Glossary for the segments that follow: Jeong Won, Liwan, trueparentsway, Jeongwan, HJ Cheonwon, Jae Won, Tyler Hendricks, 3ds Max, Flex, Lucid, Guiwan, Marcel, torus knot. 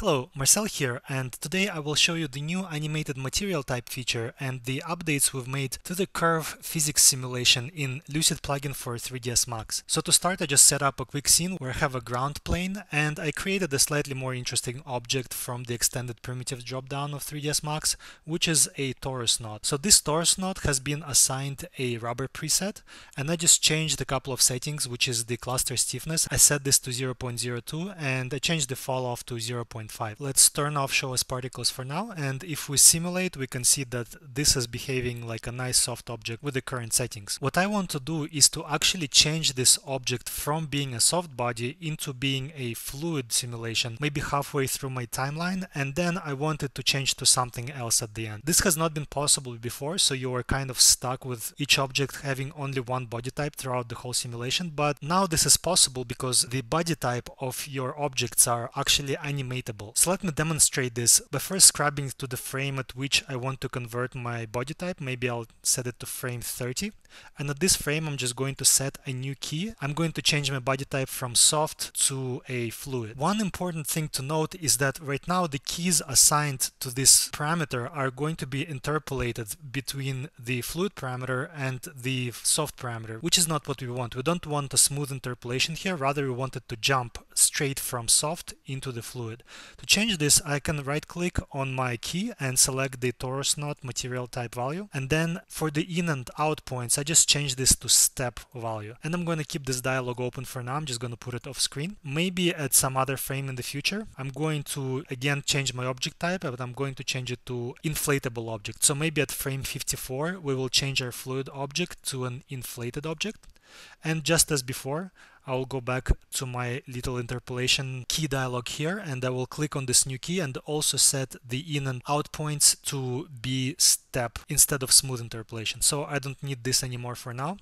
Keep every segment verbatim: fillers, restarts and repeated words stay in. Hello, Marcel here, and today I will show you the new animated material type feature and the updates we've made to the curve physics simulation in Lucid plugin for three D S Max. So to start, I just set up a quick scene where I have a ground plane, and I created a slightly more interesting object from the extended primitive dropdown of three D S Max, which is a torus knot. So this torus knot has been assigned a rubber preset, and I just changed a couple of settings, which is the cluster stiffness. I set this to zero point zero two, and I changed the fall off to zero point zero five. Let's turn off show as particles for now, and if we simulate, we can see that this is behaving like a nice soft object with the current settings. What I want to do is to actually change this object from being a soft body into being a fluid simulation, maybe halfway through my timeline, and then I want it to change to something else at the end. This has not been possible before, so you were kind of stuck with each object having only one body type throughout the whole simulation, but now this is possible because the body type of your objects are actually animatable. So let me demonstrate this by first scrubbing to the frame at which I want to convert my body type. Maybe I'll set it to frame thirty. And at this frame, I'm just going to set a new key. I'm going to change my body type from soft to a fluid. One important thing to note is that right now the keys assigned to this parameter are going to be interpolated between the fluid parameter and the soft parameter, which is not what we want. We don't want a smooth interpolation here. Rather, we want it to jump straight from soft into the fluid. To change this, I can right-click on my key and select the torus knot material type value. And then for the in and out points, I just change this to step value. And I'm going to keep this dialog open for now. I'm just going to put it off screen. Maybe at some other frame in the future, I'm going to again change my object type, but I'm going to change it to inflatable object. So maybe at frame fifty-four, we will change our fluid object to an inflated object. And just as before, I'll go back to my little interpolation key dialog here, and I will click on this new key and also set the in and out points to be step instead of smooth interpolation. So I don't need this anymore for now.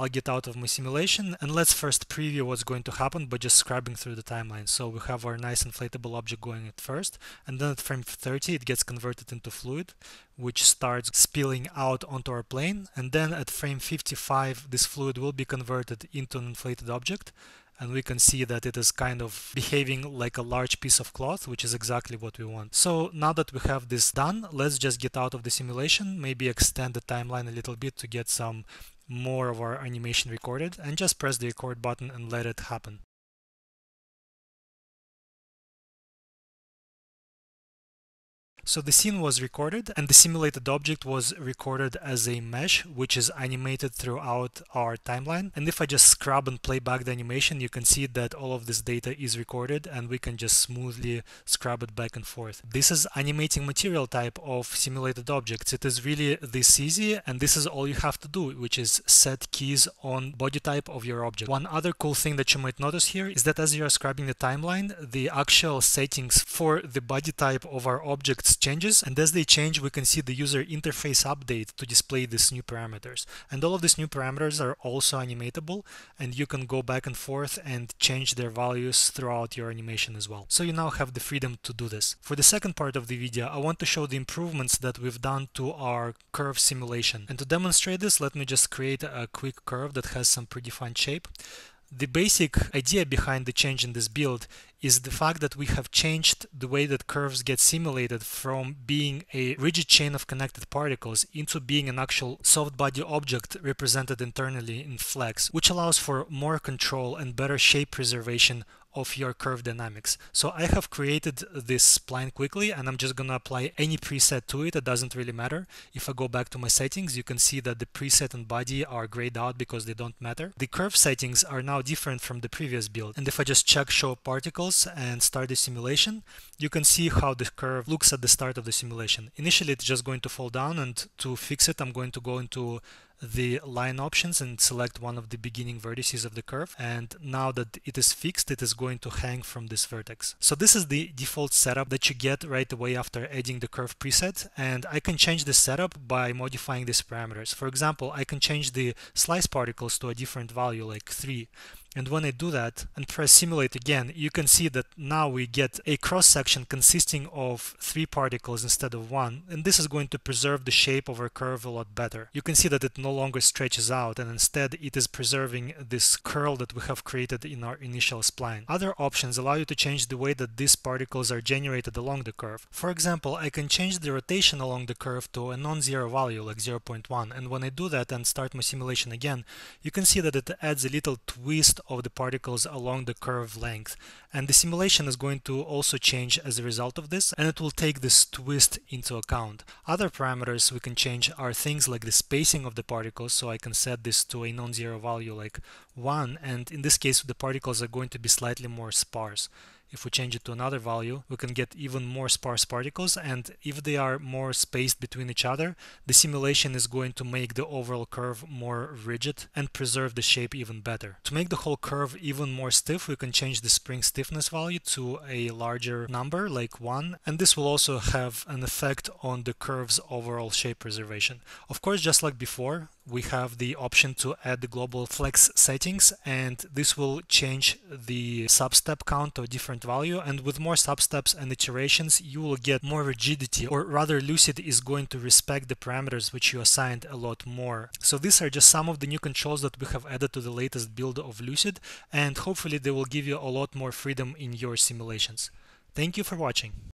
I'll get out of my simulation, and let's first preview what's going to happen by just scrubbing through the timeline. So we have our nice inflatable object going at first, and then at frame thirty it gets converted into fluid, which starts spilling out onto our plane, and then at frame fifty-five this fluid will be converted into an inflated object, and we can see that it is kind of behaving like a large piece of cloth, which is exactly what we want. So now that we have this done, let's just get out of the simulation, maybe extend the timeline a little bit to get some more of our animation recorded, and just press the record button and let it happen. So the scene was recorded, and the simulated object was recorded as a mesh, which is animated throughout our timeline. And if I just scrub and play back the animation, you can see that all of this data is recorded, and we can just smoothly scrub it back and forth. This is animating material type of simulated objects. It is really this easy, and this is all you have to do, which is set keys on body type of your object. One other cool thing that you might notice here is that as you are scrubbing the timeline, the actual settings for the body type of our objects changes, and as they change, we can see the user interface update to display these new parameters. And all of these new parameters are also animatable, and you can go back and forth and change their values throughout your animation as well. So you now have the freedom to do this. For the second part of the video, I want to show the improvements that we've done to our curve simulation. And to demonstrate this, let me just create a quick curve that has some predefined shape. The basic idea behind the change in this build is the fact that we have changed the way that curves get simulated from being a rigid chain of connected particles into being an actual soft body object represented internally in Flex, which allows for more control and better shape preservation of your curve dynamics. So I have created this spline quickly, and I'm just gonna apply any preset to it. It doesn't really matter. If I go back to my settings, you can see that the preset and body are grayed out because they don't matter. The curve settings are now different from the previous build. And if I just check show particles and start the simulation, you can see how the curve looks at the start of the simulation. Initially, it's just going to fall down, and to fix it, I'm going to go into the line options and select one of the beginning vertices of the curve, and now that it is fixed, it is going to hang from this vertex. So this is the default setup that you get right away after adding the curve preset, and I can change the setup by modifying these parameters. For example, I can change the slice particles to a different value like three, And when I do that and press simulate again, you can see that now we get a cross-section consisting of three particles instead of one, and this is going to preserve the shape of our curve a lot better. You can see that it no longer stretches out, and instead it is preserving this curl that we have created in our initial spline. Other options allow you to change the way that these particles are generated along the curve. For example, I can change the rotation along the curve to a non-zero value like zero point one, and when I do that and start my simulation again, you can see that it adds a little twist of the particles along the curve length, and the simulation is going to also change as a result of this, and it will take this twist into account. Other parameters we can change are things like the spacing of the particles, so I can set this to a non-zero value like one, and in this case the particles are going to be slightly more sparse. If we change it to another value, we can get even more sparse particles, and if they are more spaced between each other, the simulation is going to make the overall curve more rigid and preserve the shape even better. To make the whole curve even more stiff, we can change the spring stiffness value to a larger number, like one, and this will also have an effect on the curve's overall shape preservation. Of course, just like before, we have the option to add the global flex settings, and this will change the substep count to a different value, and with more substeps and iterations you will get more rigidity, or rather Lucid is going to respect the parameters which you assigned a lot more. So these are just some of the new controls that we have added to the latest build of Lucid, and hopefully they will give you a lot more freedom in your simulations. Thank you for watching.